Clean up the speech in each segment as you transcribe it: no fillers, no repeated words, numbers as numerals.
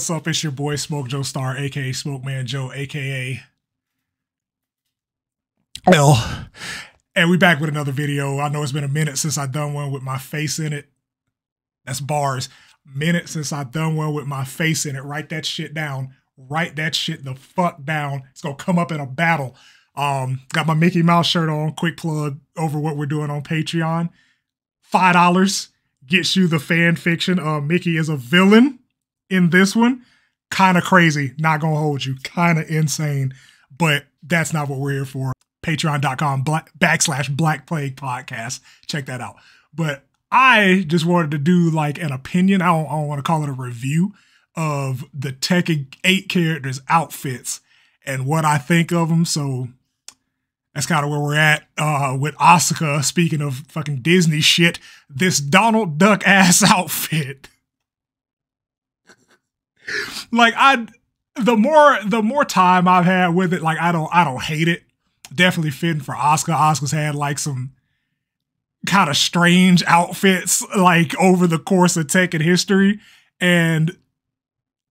what's up? It's your boy Shmoke Joestar, aka Smoke Man Joe, aka L. And we back with another video. I know it's been a minute since I've done one with my face in it. That's bars. Minute since I've done one with my face in it. Write that shit down. Write that shit the fuck down. It's gonna come up in a battle. Got my Mickey Mouse shirt on. Quick plug over what we're doing on Patreon. $5 gets you the fan fiction. Mickey is a villain in this one. Kind of crazy, not gonna hold you, kind of insane, but that's not what we're here for. Patreon.com/Black Plague Podcast. Check that out. But I just wanted to do like an opinion. I don't want to call it a review of the Tekken 8 characters' outfits and what I think of them. So that's kind of where we're at with Asuka. Speaking of fucking Disney shit, this Donald Duck ass outfit. Like the more time I've had with it, like I don't hate it. Definitely fitting for Asuka. Asuka's had like some kind of strange outfits like over the course of Tekken history, and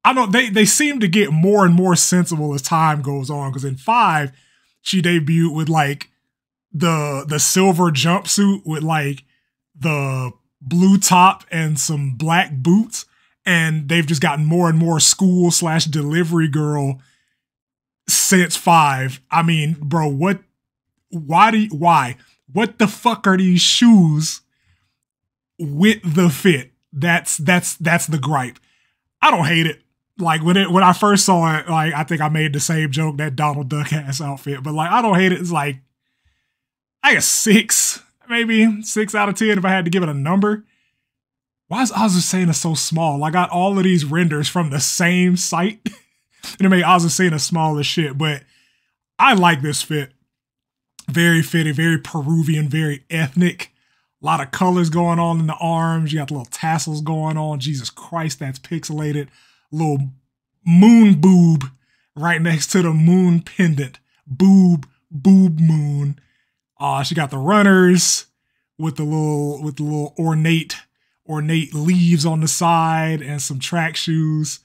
I don't. They seem to get more and more sensible as time goes on. Because in 5, she debuted with like the silver jumpsuit with like the blue top and some black boots. And they've just gotten more and more school/delivery girl since 5. I mean, bro, what? Why? What the fuck are these shoes with the fit? That's the gripe. I don't hate it. Like when I first saw it, like I think I made the same joke, that Donald Duck ass outfit. But like I don't hate it. It's like I guess 6 out of 10 if I had to give it a number. Why is Azucena so small? I got all of these renders from the same site. And it made Azucena small as shit. But I like this fit. Very fitted, very Peruvian, very ethnic. A lot of colors going on in the arms. You got the little tassels going on. Jesus Christ, that's pixelated. Little moon boob right next to the moon pendant. Boob moon. She got the runners with the little ornate leaves on the side and some track shoes.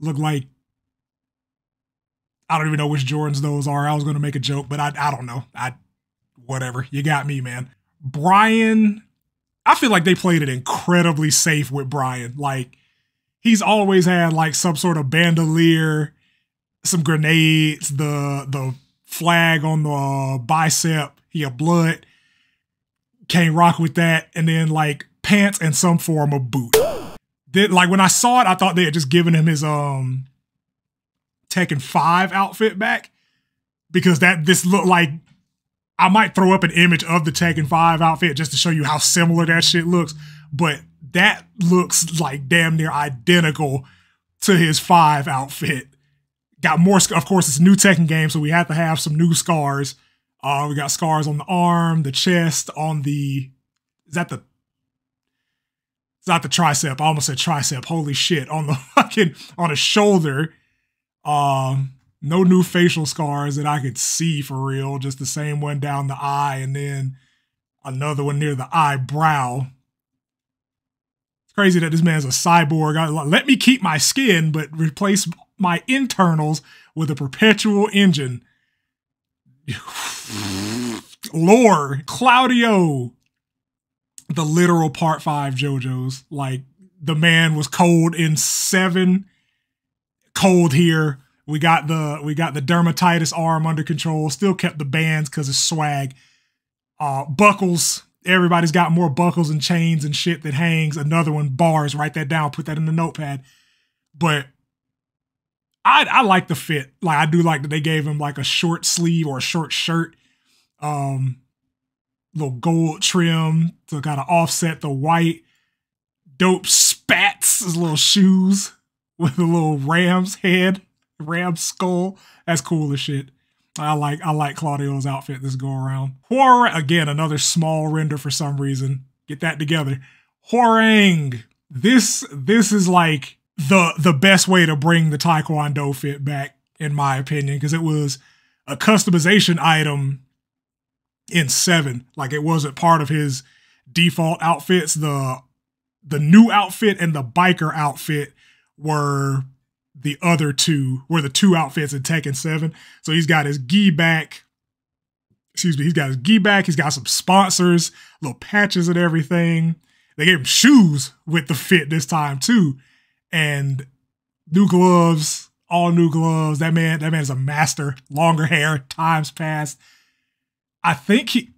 Look like, I don't even know which Jordans those are. I was going to make a joke, but I don't know. Whatever. You got me, man. Brian, I feel like they played it incredibly safe with Brian. Like he's always had like some sort of bandolier, some grenades, the flag on the bicep. He a blood. Can't rock with that. And then like pants and some form of boot. Like when I saw it, I thought they had just given him his Tekken 5 outfit back, because this looked like, I might throw up an image of the Tekken 5 outfit just to show you how similar that shit looks, but that looks like damn near identical to his 5 outfit. Got more, of course, it's a new Tekken game, so we have to have some new scars. We got scars on the arm, the chest, on the, it's not the tricep. I almost said tricep. Holy shit. On the fucking, on the shoulder. No new facial scars that I could see for real. Just the same one down the eye and then another one near the eyebrow. It's crazy that this man's a cyborg. Let me keep my skin, but replace my internals with a perpetual engine. Lore. Claudio. The literal part 5 JoJo's. Like the man was cold in 7, cold here. We got the dermatitis arm under control. Still kept the bands because it's swag. Buckles. Everybody's got more buckles and chains and shit that hangs. Another one, bars. Write that down. Put that in the notepad. But I like the fit. Like I do like that they gave him like a short sleeve or a short shirt. Little gold trim to kind of offset the white. Dope spats, his little shoes with a little ram's head, ram's skull. That's cool as shit. I like Claudio's outfit this go around. Hwoarang, again, another small render for some reason. Get that together. Hwoarang. This is like the best way to bring the Taekwondo fit back, in my opinion, because it was a customization item in 7. Like it wasn't part of his default outfits. The new outfit and the biker outfit were the other two were the two outfits in Tekken 7. So he's got his gi back. Excuse me. He's got his gi back. He's got some sponsors, little patches and everything. They gave him shoes with the fit this time too. And new gloves, all new gloves. That man is a master. Longer hair, times past. I think he...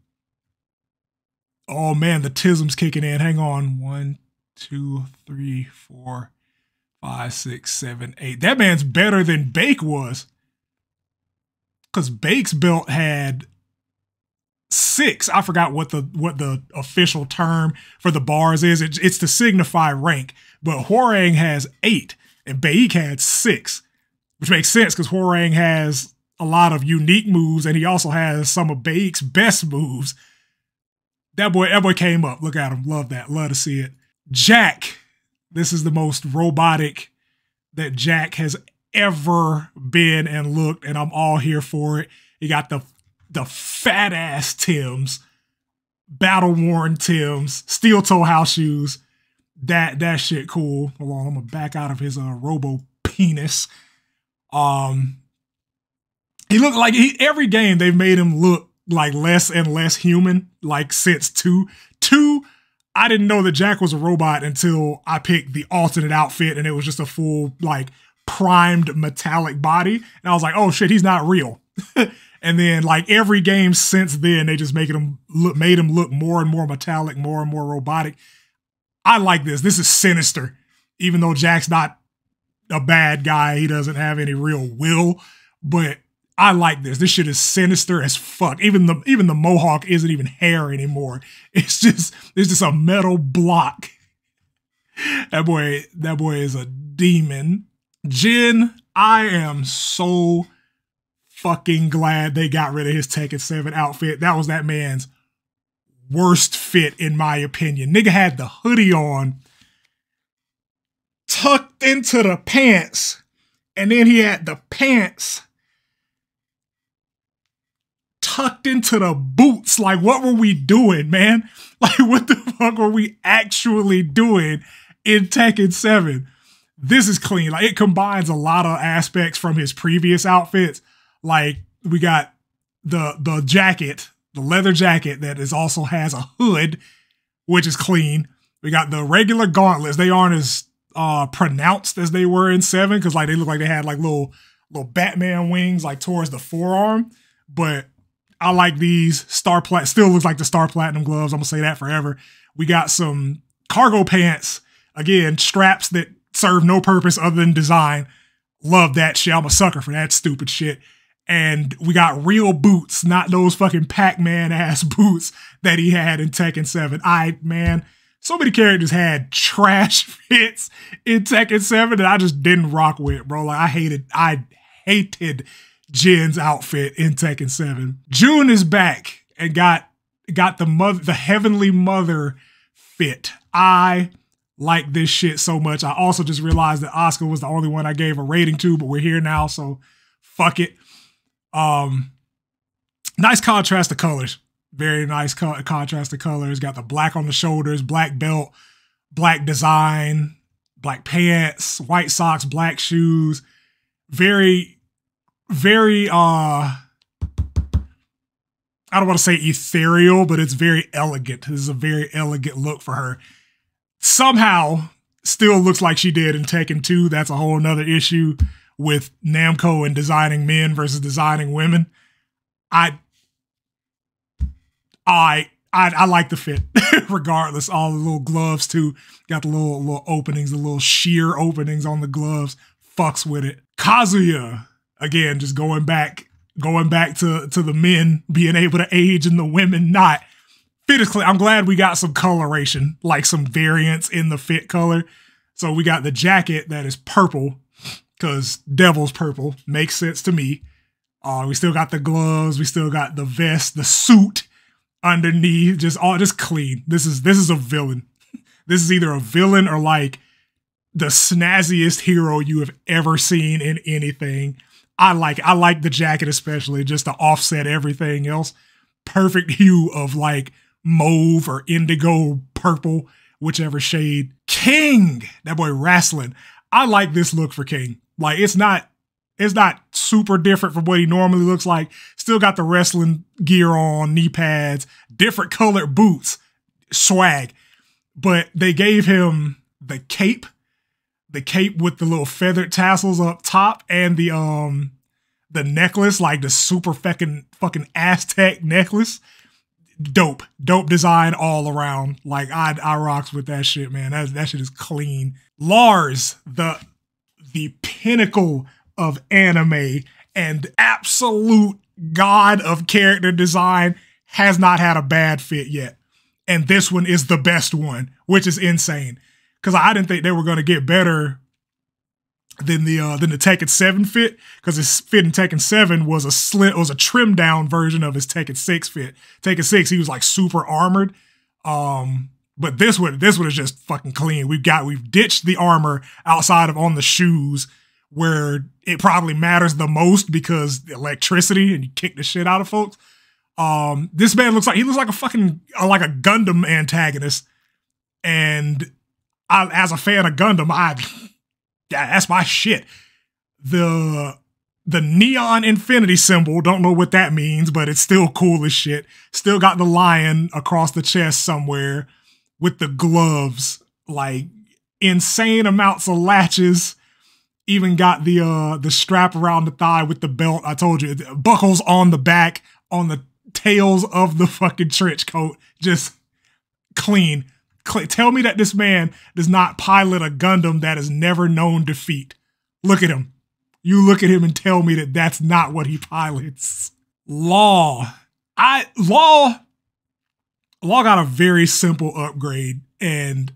Oh man, the tism's kicking in. Hang on. 1, 2, 3, 4, 5, 6, 7, 8. That man's better than Baek was. Because Baek's belt had 6. I forgot what the official term for the bars is. It's to signify rank. But Hwoarang has 8 and Baek had 6, which makes sense because Hwoarang has a lot of unique moves and he also has some of Baek's best moves. That boy came up. Look at him. Love that. Love to see it. Jack. This is the most robotic that Jack has ever been and looked, and I'm all here for it. He got the fat ass Tims, battle worn Tims, steel toe house shoes. That shit cool. Hold on, I'm gonna back out of his robo penis. He looked like every game they've made him look like less and less human. Like since two. I didn't know that Jack was a robot until I picked the alternate outfit and it was just a full, like, primed metallic body. And I was like, oh shit, he's not real. And then, like, every game since then, they just made him look more and more metallic, more and more robotic. I like this. This is sinister. Even though Jack's not a bad guy, he doesn't have any real will. But I like this. This shit is sinister as fuck. Even the mohawk isn't even hair anymore. It's just a metal block. That boy is a demon. Jin, I am so fucking glad they got rid of his Tekken 7 outfit. That was that man's worst fit, in my opinion. Nigga had the hoodie on, tucked into the pants, and then he had the pants tucked into the boots. Like, what were we doing, man? Like, what the fuck were we actually doing in Tekken 7? This is clean. Like, it combines a lot of aspects from his previous outfits. Like, we got the jacket, the leather jacket that is also has a hood, which is clean. We got the regular gauntlets. They aren't as pronounced as they were in 7 because, like, they look like they had, like, little Batman wings, like, towards the forearm. But I like these. Still looks like the Star Platinum gloves. I'm gonna say that forever. We got some cargo pants. Again, straps that serve no purpose other than design. Love that shit. I'm a sucker for that stupid shit. And we got real boots, not those fucking Pac-Man ass boots that he had in Tekken 7. Man, so many characters had trash fits in Tekken 7 that I just didn't rock with, bro. Like, I hated Jin's outfit in Tekken 7. June is back and got the Heavenly Mother fit. I like this shit so much. I also just realized that Asuka was the only one I gave a rating to, but we're here now, so fuck it. Nice contrast to colors. Very nice contrast to colors. Got the black on the shoulders, black belt, black design, black pants, white socks, black shoes. Very, I don't want to say ethereal, but it's very elegant. This is a very elegant look for her. Somehow, still looks like she did in Tekken 2. That's a whole nother issue with Namco and designing men versus designing women. I like the fit, regardless. All the little gloves, too. Got the little openings, the little sheer openings on the gloves. Fucks with it. Kazuya. Again, just going back to the men being able to age and the women not. Fit is clean. I'm glad we got some coloration, like some variance in the fit color. So we got the jacket that is purple because devil's purple. Makes sense to me. We still got the gloves. We still got the vest, the suit underneath. Just all just clean. This is a villain. This is either a villain or like the snazziest hero you have ever seen in anything. I like the jacket especially, just to offset everything else. Perfect hue of like mauve or indigo purple, whichever shade. King, that boy wrestling. I like this look for King. Like, it's not super different from what he normally looks like. Still got the wrestling gear on, knee pads, different colored boots, swag. But they gave him the cape with the little feathered tassels up top, and the necklace, like the super fucking Aztec necklace. Dope. Dope design all around. Like, I rocks with that shit, man. That shit is clean. Lars, the pinnacle of anime and absolute god of character design, has not had a bad fit yet. And this one is the best one, which is insane. Because I didn't think they were going to get better than the Tekken 7 fit, because his fit in Tekken 7 was a trimmed down version of his Tekken 6 fit. Tekken 6, he was like super armored. But this one is just fucking clean. We've ditched the armor outside of on the shoes, where it probably matters the most because the electricity and you kick the shit out of folks. This man looks like a fucking, like a Gundam antagonist. And as a fan of Gundam, that's my shit. The neon infinity symbol, don't know what that means, but it's still cool as shit. Still got the lion across the chest somewhere with the gloves, like insane amounts of latches. Even got the strap around the thigh with the belt. I told you, it buckles on the back, on the tails of the fucking trench coat. Just clean. Tell me that this man does not pilot a Gundam that has never known defeat. Look at him. You look at him and tell me that that's not what he pilots. Law got a very simple upgrade, and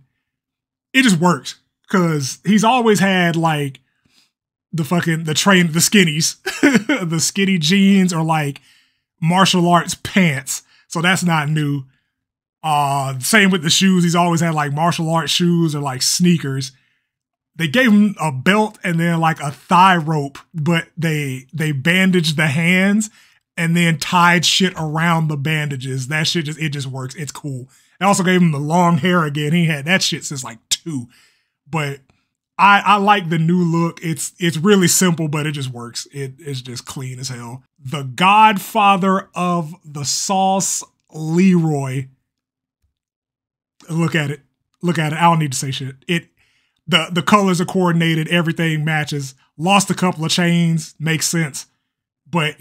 it just works, because he's always had like the skinnies, the skinny jeans, or like martial arts pants. So that's not new. Same with the shoes. He's always had like martial arts shoes or like sneakers. They gave him a belt and then like a thigh rope, but they bandaged the hands and then tied shit around the bandages. That shit just works. It's cool. They also gave him the long hair again. He had that shit since like 2. But I like the new look. It's really simple, but it just works. It's just clean as hell. The godfather of the sauce, Leroy. Look at it. Look at it. I don't need to say shit. The colors are coordinated. Everything matches. Lost a couple of chains. Makes sense. But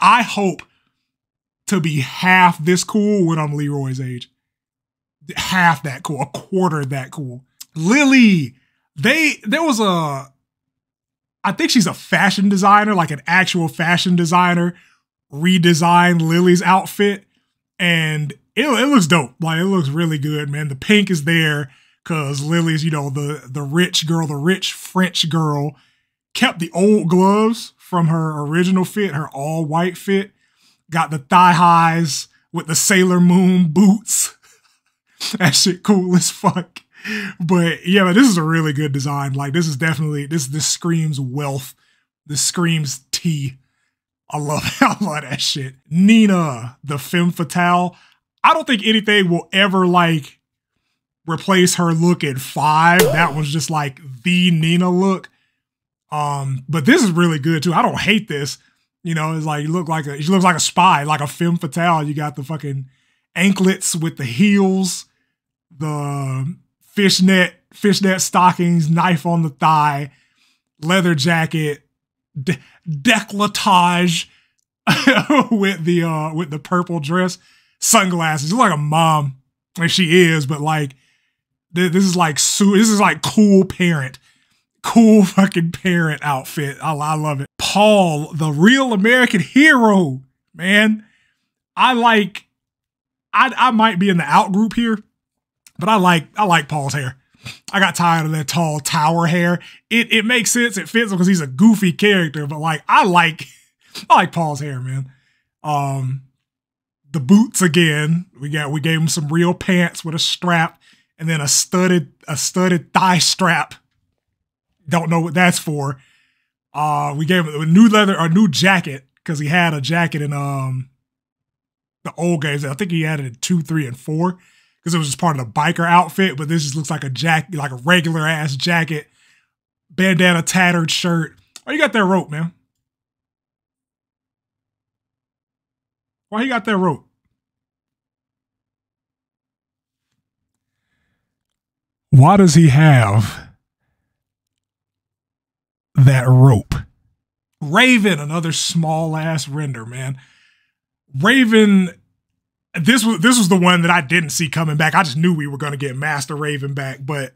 I hope to be half this cool when I'm Leroy's age. Half that cool. A quarter that cool. Lily. I think she's a fashion designer, like an actual fashion designer, redesigned Lily's outfit. And it looks dope. Like, it looks really good, man. The pink is there because Lily's, you know, the rich girl, the rich French girl, kept the old gloves from her original fit, her all white fit. Got the thigh highs with the Sailor Moon boots. That shit cool as fuck. But yeah, but this is a really good design. Like, this is definitely, this screams wealth. This screams tea. I love that shit. Nina, the femme fatale. I don't think anything will ever like replace her look at 5. That was just like the Nina look. But this is really good too. I don't hate this. You know, it's like she looks like a spy, like a femme fatale. You got the fucking anklets with the heels, the fishnet stockings, knife on the thigh, leather jacket, décolletage with the purple dress. Sunglasses. She's like a mom, like she is, but like this is like cool fucking parent outfit. I love it. Paul, the real American hero, man. I might be in the out group here, but I like Paul's hair. I got tired of that tall tower hair. It makes sense. It fits because he's a goofy character, but like I like Paul's hair, man. The boots again. We gave him some real pants with a strap, and then a studded thigh strap. Don't know what that's for. We gave him a new jacket, because he had a jacket in the old games. I think he had it in 2, 3, and 4. because it was just part of the biker outfit, but this just looks like a jacket, like a regular ass jacket, bandana, tattered shirt. Oh, you got that rope, man. Why he got that rope? Why does he have that rope? Raven, another small ass render, man. Raven, this was the one that I didn't see coming back. I just knew we were going to get Master Raven back, but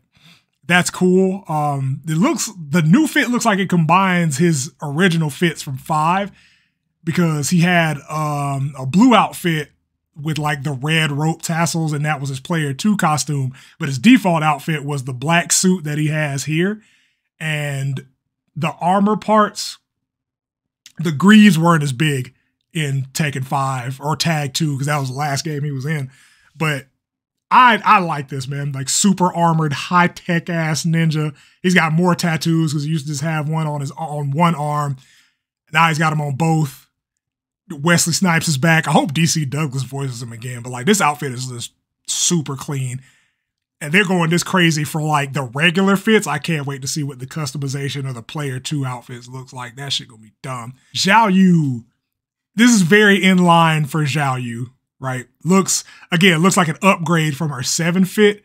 that's cool. The new fit looks like it combines his original fits from 5, because he had a blue outfit with like the red rope tassels, and that was his player 2 costume. But his default outfit was the black suit that he has here, and the armor parts, the greaves weren't as big in Tekken 5 or Tag 2 because that was the last game he was in. But I like this, man. Like super armored, high tech ass ninja. He's got more tattoos because he used to just have one on one arm. Now he's got him on both. Wesley Snipes is back. I hope DC Douglas voices him again, but like this outfit is just super clean. And they're going this crazy for like the regular fits. I can't wait to see what the customization of the player 2 outfits looks like. That shit gonna be dumb. Xiaoyu. This is very in line for Xiaoyu, right? Looks like an upgrade from her 7 fit.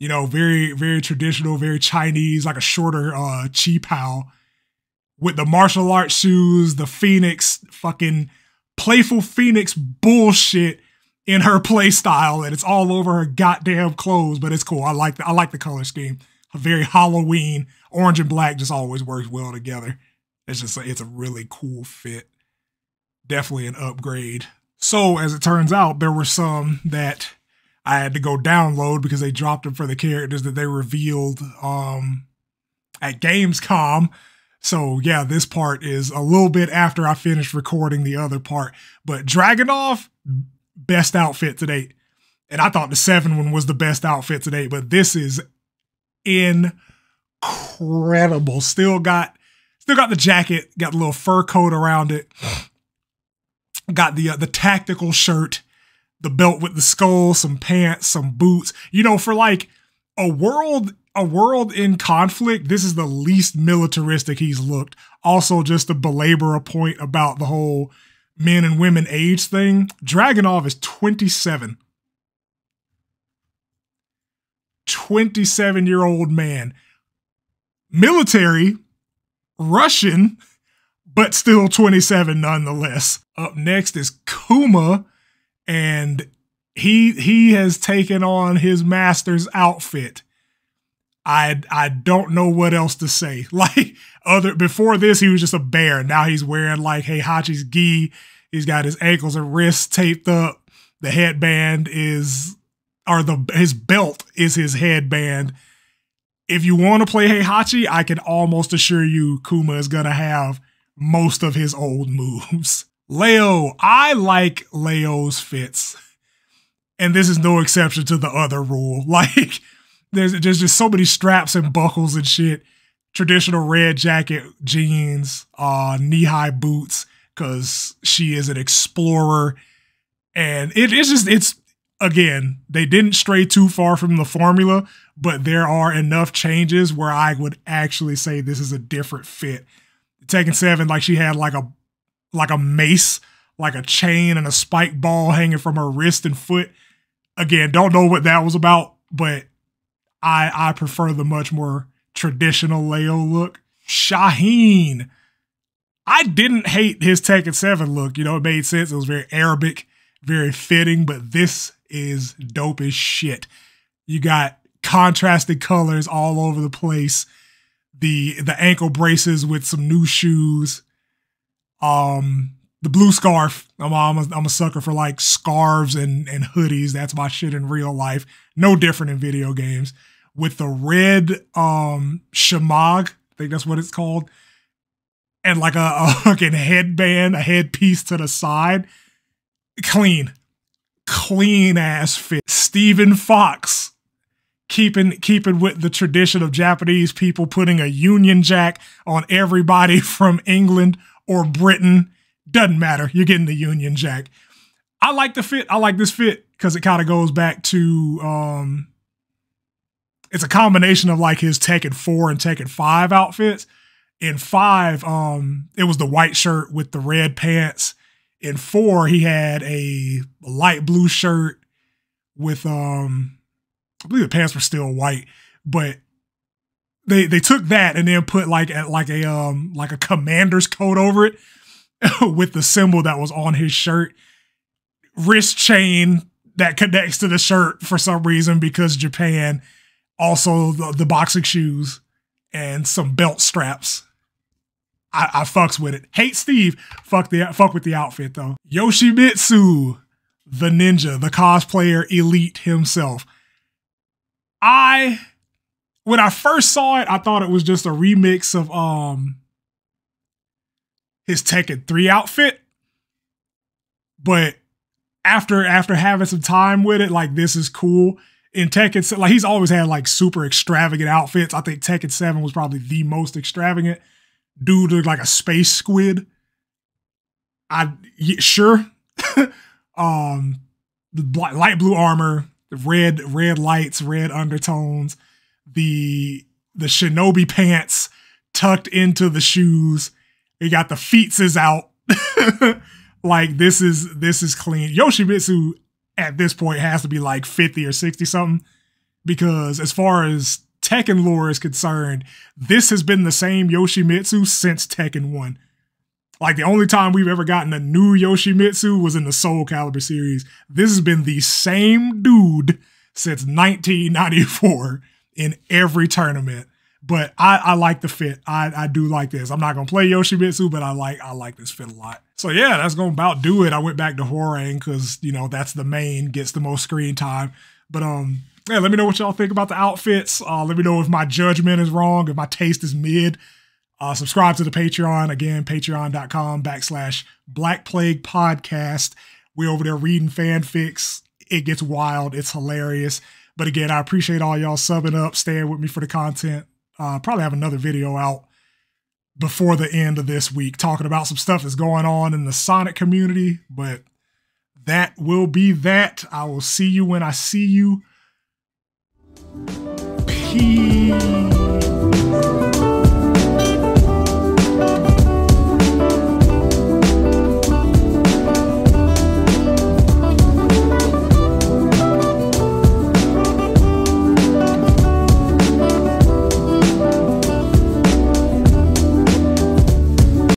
You know, very, very traditional, very Chinese, like a shorter Chi Pao. With the martial arts shoes, the Phoenix fucking playful Phoenix bullshit in her play style, and it's all over her goddamn clothes, but it's cool. I like the color scheme. A very Halloween, orange and black just always works well together. It's a really cool fit. Definitely an upgrade. So as it turns out, there were some that I had to go download because they dropped them for the characters that they revealed at Gamescom. So yeah, this part is a little bit after I finished recording the other part, but Dragunov, best outfit to date. And I thought the 7 one was the best outfit to date, but this is incredible. Still got the jacket, got the little fur coat around it. Got the tactical shirt, the belt with the skull, some pants, some boots. You know, for like a world in conflict, this is the least militaristic he's looked. Also, just to belabor a point about the whole men and women age thing, Dragunov is 27. 27-year-old man. Military, Russian, but still 27 nonetheless. Up next is Kuma, and he has taken on his master's outfit. I don't know what else to say. Like before this, he was just a bear. Now he's wearing like Heihachi's gi. He's got his ankles and wrists taped up. The headband is, or his belt is his headband. If you want to play Heihachi, I can almost assure you Kuma is gonna have most of his old moves. Leo, I like Leo's fits, and this is no exception to the other rule. Like. There's just so many straps and buckles and shit. Traditional red jacket, jeans, knee-high boots, because she is an explorer. And again, they didn't stray too far from the formula, but there are enough changes where I would actually say this is a different fit. Tekken 7, like she had like a mace, like a chain and a spike ball hanging from her wrist and foot. Again, don't know what that was about, but I prefer the much more traditional Leo look. Shaheen. I didn't hate his Tekken 7 look. You know, it made sense. It was very Arabic, very fitting, but this is dope as shit. You got contrasted colors all over the place. The ankle braces with some new shoes. The blue scarf. I'm a sucker for like scarves and hoodies. That's my shit in real life. No different in video games. With the red shemag, I think that's what it's called, and like a fucking headband, a headpiece to the side. Clean ass fit. Steven Fox, keeping with the tradition of Japanese people, putting a Union Jack on everybody from England or Britain. Doesn't matter, you're getting the Union Jack. I like the fit. I like this fit because it kind of goes back to, it's a combination of like his Tekken 4 and Tekken 5 outfits. In 5, it was the white shirt with the red pants. In 4, he had a light blue shirt with, I believe the pants were still white, but they took that and then put like a commander's coat over it with the symbol that was on his shirt. Wrist chain that connects to the shirt for some reason, because Japan, also the boxing shoes and some belt straps. I fucks with it. Hate Steve. Fuck with the outfit though. Yoshimitsu, the ninja, the cosplayer elite himself. When I first saw it, I thought it was just a remix of his Tekken 3 outfit. But after having some time with it, like, this is cool. In Tekken, like, he's always had like super extravagant outfits. I think Tekken 7 was probably the most extravagant. Dude looked like a space squid. Yeah, sure. The light blue armor, the red lights, red undertones, the shinobi pants tucked into the shoes. You got the feetses out. Like, this is clean. Yoshimitsu at this point has to be like 50 or 60 something, because as far as Tekken lore is concerned, this has been the same Yoshimitsu since Tekken 1. Like, the only time we've ever gotten a new Yoshimitsu was in the Soul Calibur series. This has been the same dude since 1994 in every tournament. But I like the fit. I do like this. I'm not gonna play Yoshimitsu, but I like this fit a lot. So yeah, that's gonna about do it. I went back to Hwoarang because, you know, that's the main, gets the most screen time. But yeah, let me know what y'all think about the outfits. Let me know if my judgment is wrong, if my taste is mid. Subscribe to the Patreon. Again, patreon.com/Black Plague Podcast. We're over there reading fanfics. It gets wild. It's hilarious. But again, I appreciate all y'all subbing up, staying with me for the content. Probably have another video out before the end of this week talking about some stuff that's going on in the Sonic community. But that will be that. I will see you when I see you. Peace.